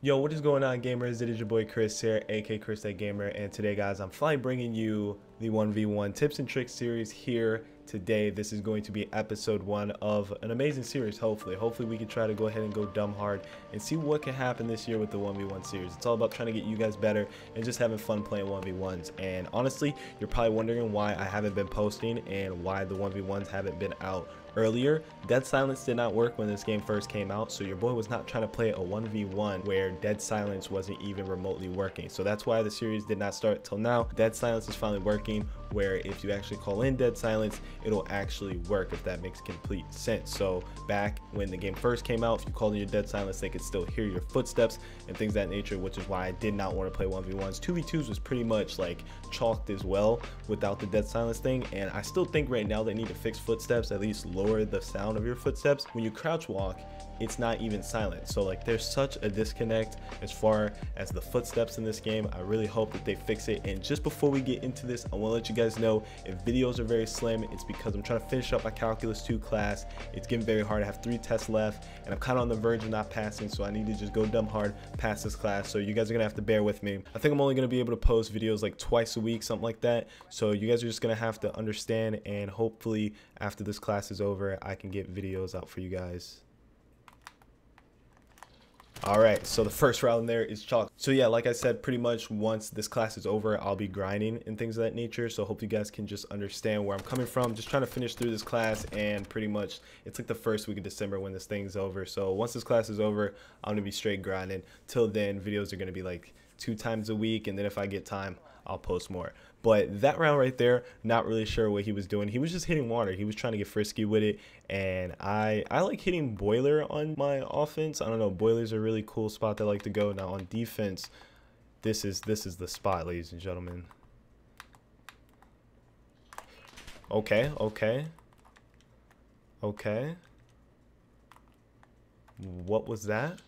Yo, what is going on, gamers? It is your boy Chris here, aka ChrisThatGamer, and today, guys, I'm finally bringing you the 1v1 tips and tricks series here today. This is going to be episode 1 of an amazing series. Hopefully we can try to go ahead and go dumb hard and see what can happen this year with the 1v1 series. It's all about trying to get you guys better and just having fun playing 1v1s. And honestly, you're probably wondering why I haven't been posting and why the 1v1s haven't been out earlier. Dead Silence did not work when this game first came out, so your boy was not trying to play a 1v1 where Dead Silence wasn't even remotely working. So that's why the series did not start till now. Dead Silence is finally working, where if you actually call in Dead Silence, it'll actually work, if that makes complete sense. So back when the game first came out, if you called in your Dead Silence, they could still hear your footsteps and things of that nature, which is why I did not want to play 1v1s. 2v2s was pretty much like chalked as well without the Dead Silence thing, and I still think right now they need to fix footsteps, at least lower the sound of your footsteps. When you crouch walk, it's not even silent. So like, there's such a disconnect as far as the footsteps in this game. I really hope that they fix it. And just before we get into this, I want to let you guys know, if videos are very slim, it's because I'm trying to finish up my calculus 2 class. It's getting very hard. I have 3 tests left and I'm kind of on the verge of not passing, so I need to just go dumb hard, pass this class. So you guys are gonna have to bear with me. I think I'm only gonna be able to post videos like twice a week, something like that, so you guys are just gonna have to understand. And hopefully after this class is over, I can get videos out for you guys. Alright, so the first round there is chalk. So yeah, like I said, pretty much once this class is over, I'll be grinding and things of that nature. So hope you guys can just understand where I'm coming from. Just trying to finish through this class, and pretty much it's like the first week of December when this thing's over. So once this class is over, I'm going to be straight grinding. Till then, videos are going to be like 2 times a week, and then if I get time, I'll post more. But that round right there, not really sure what he was doing. He was just hitting water. He was trying to get frisky with it, and I like hitting boiler on my offense. I don't know, boiler's a really cool spot that I like to go. Now on defense, this is the spot, ladies and gentlemen. Okay. What was that?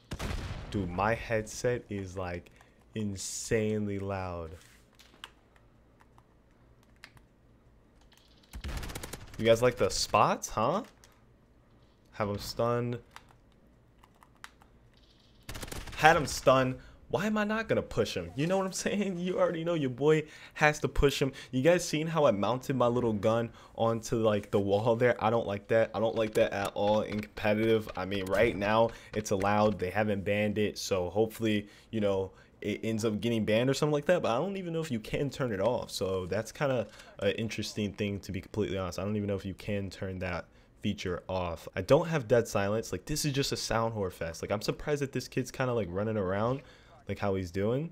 Dude, my headset is like insanely loud. You guys like the spots, huh? Have them stunned. Had him stunned. Why am I not gonna push him? You know what I'm saying? You already know your boy has to push him. You guys seen how I mounted my little gun onto like the wall there? I don't like that. I don't like that at all in competitive. I mean, right now it's allowed. They haven't banned it, so hopefully, you know, it ends up getting banned or something like that. But I don't even know if you can turn it off, so that's kind of an interesting thing, to be completely honest. I don't even know if you can turn that feature off. I don't have Dead Silence. Like, this is just a sound whore fest. Like, I'm surprised that this kid's kind of like running around like how he's doing.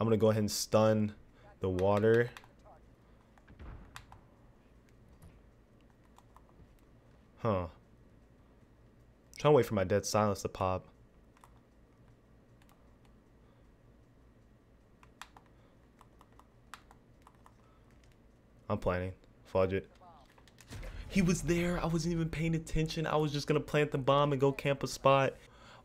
I'm gonna go ahead and stun the water. Huh, I'm trying to wait for my Dead Silence to pop. I'm planning. Fudge it. He was there. I wasn't even paying attention. I was just going to plant the bomb and go camp a spot.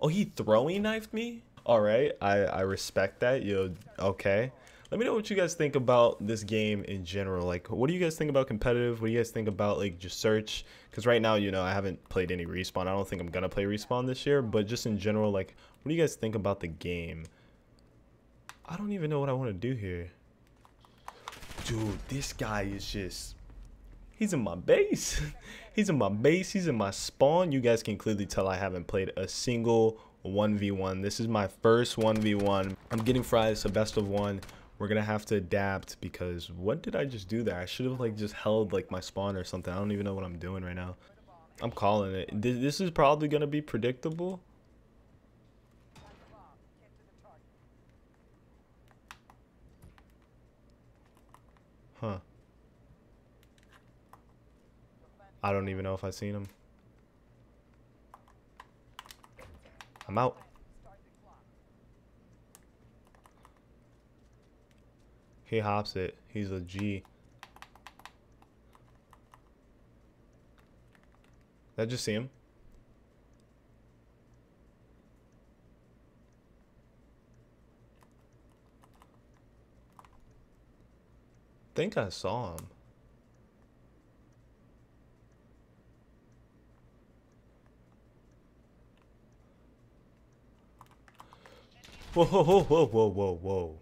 Oh, he throwing knifed me? All right. I respect that. Yo, okay. Let me know what you guys think about this game in general. Like, what do you guys think about competitive? What do you guys think about, like, just search? Because right now, you know, I haven't played any Respawn. I don't think I'm going to play Respawn this year. But just in general, like, what do you guys think about the game? I don't even know what I want to do here. Dude, this guy is just, he's in my base. He's in my base. He's in my spawn. You guys can clearly tell I haven't played a single 1v1. This is my first 1v1. I'm getting fried. It's a best of 1. We're going to have to adapt, because what did I just do there? I should have like just held like my spawn or something. I don't even know what I'm doing right now. I'm calling it. This is probably going to be predictable. Huh. I don't even know if I've seen him. I'm out. He hops it. He's a G. Did I just see him? I think I saw him. Whoa, whoa, whoa, whoa, whoa, whoa.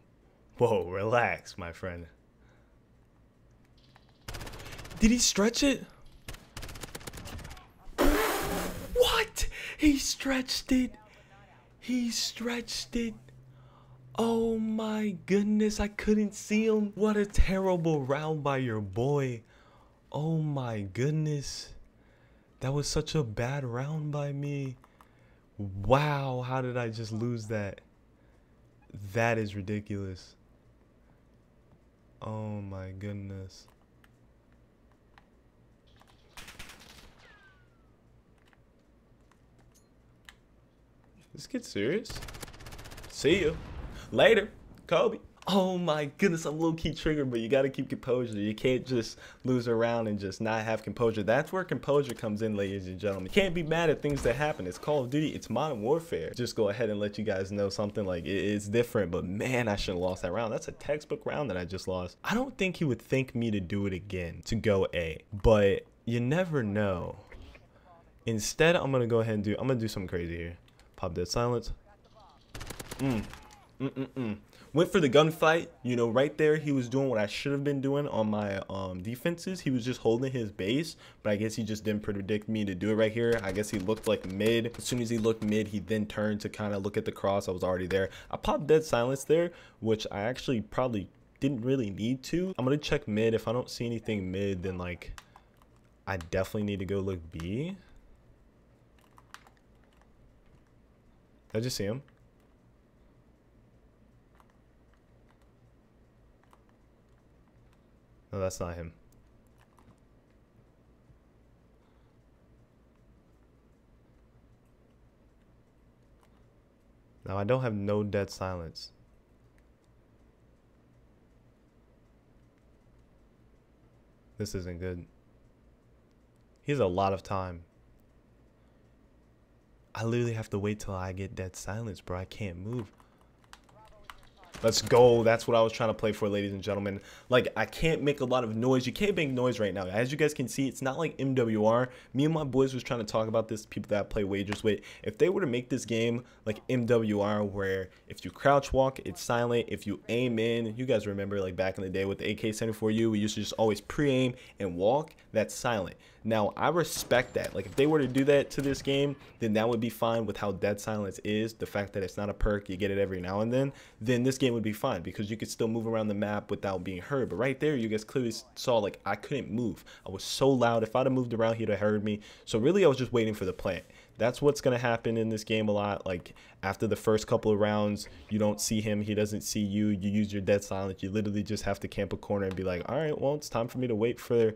Whoa, relax, my friend. Did he stretch it? What? He stretched it. He stretched it. Oh my goodness, I couldn't see him. What a terrible round by your boy. Oh my goodness. That was such a bad round by me. Wow, how did I just lose that? That is ridiculous. Oh my goodness. Let's get serious. See you later, Kobe. Oh my goodness, I'm low-key triggered, but you got to keep composure. You can't just lose a round and just not have composure. That's where composure comes in, ladies and gentlemen. You can't be mad at things that happen. It's Call of Duty. It's Modern Warfare. Just go ahead and let you guys know something like it's different, but man, I should have lost that round. That's a textbook round that I just lost. I don't think he would thank me to do it again, to go A, but you never know. Instead, I'm going to go ahead and I'm going to do something crazy here. Pop that silence. Went for the gunfight, you know, right there. He was doing what I should have been doing on my defenses. He was just holding his base, but I guess he just didn't predict me to do it right here. I guess he looked like mid. As soon as he looked mid, he then turned to kind of look at the cross. I was already there. I popped dead silence there, which I actually probably didn't really need to. I'm gonna check mid. If I don't see anything mid, then like I definitely need to go look B. Did I just see him? No, that's not him. Now I don't have no dead silence. This isn't good. He has a lot of time. I literally have to wait till I get dead silence, bro. I can't move. Let's go. That's what I was trying to play for, ladies and gentlemen. Like, I can't make a lot of noise. You can't make noise right now. As you guys can see, it's not like MWR. Me and my boys was trying to talk about this, people that I play wagers with. If they were to make this game like MWR, where if you crouch walk, it's silent. If you aim in, you guys remember like back in the day with the AK-74U, we used to just always pre-aim and walk, that's silent. Now, I respect that. Like, if they were to do that to this game, then that would be fine with how dead silence is. The fact that it's not a perk, you get it every now and then this game would be fine because you could still move around the map without being heard. But right there, you guys clearly saw like I couldn't move. I was so loud. If I'd have moved around, he'd have heard me. So really, I was just waiting for the plant. That's what's going to happen in this game a lot. Like after the first couple of rounds, you don't see him, he doesn't see you, you use your dead silence. You literally just have to camp a corner and be like, all right, well, it's time for me to wait for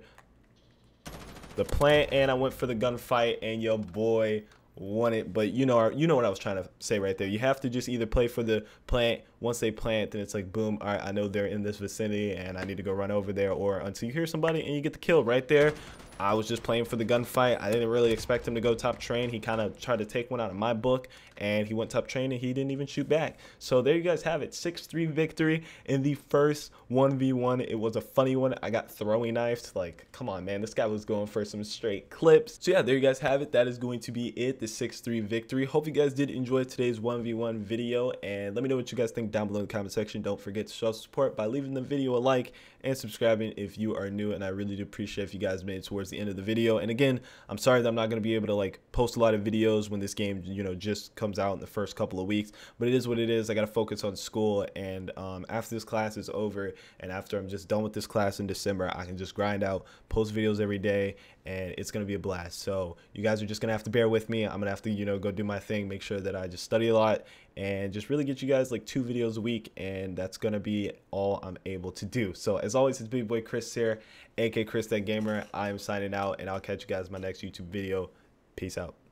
the plant. And I went for the gunfight and your boy won it. But you know what I was trying to say right there. You have to just either play for the plant. Once they plant, then it's like boom, all right, I know they're in this vicinity and I need to go run over there, or until you hear somebody and you get the kill right there. I was just playing for the gunfight. I didn't really expect him to go top train. He kind of tried to take one out of my book, and he went top train, and he didn't even shoot back. So there you guys have it. 6-3 victory in the first 1v1. It was a funny one. I got throwing knives. Like, come on, man. This guy was going for some straight clips. So, yeah, there you guys have it. That is going to be it, the 6-3 victory. Hope you guys did enjoy today's 1v1 video, and let me know what you guys think down below in the comment section. Don't forget to show support by leaving the video a like and subscribing if you are new, and I really do appreciate if you guys made it towards the end of the video. And again, I'm sorry that I'm not going to be able to like post a lot of videos when this game, you know, just comes out in the first couple of weeks, but it is what it is. I got to focus on school, and after this class is over, and after I'm just done with this class in December, I can just grind out, post videos every day, and it's going to be a blast. So you guys are just going to have to bear with me. I'm going to have to, you know, go do my thing, make sure that I just study a lot and just really get you guys like 2 videos a week, and that's going to be all I'm able to do. So as always, it's big boy Chris here, aka ChrisThatGamer. I'm signing out, and I'll catch you guys in my next YouTube video. Peace out.